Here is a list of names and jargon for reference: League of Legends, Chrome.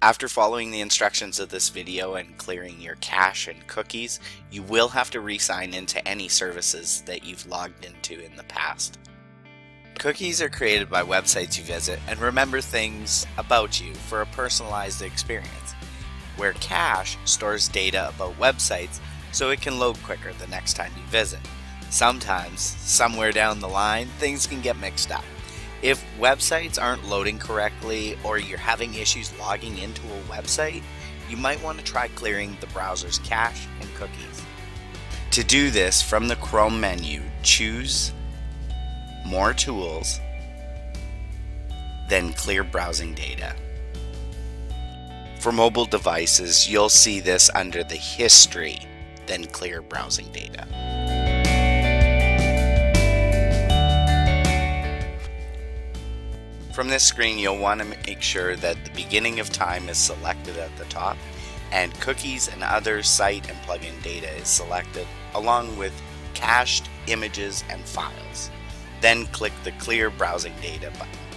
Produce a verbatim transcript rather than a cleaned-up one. After following the instructions of this video and clearing your cache and cookies, you will have to re-sign into any services that you've logged into in the past. Cookies are created by websites you visit and remember things about you for a personalized experience, where cache stores data about websites so it can load quicker the next time you visit. Sometimes, somewhere down the line, things can get mixed up. If websites aren't loading correctly or you're having issues logging into a website, you might want to try clearing the browser's cache and cookies. To do this, from the Chrome menu, choose More Tools, then Clear Browsing Data. For mobile devices, you'll see this under the History, then Clear Browsing Data. From this screen, you'll want to make sure that the beginning of time is selected at the top, and cookies and other site and plugin data is selected, along with cached images and files. Then click the Clear Browsing Data button.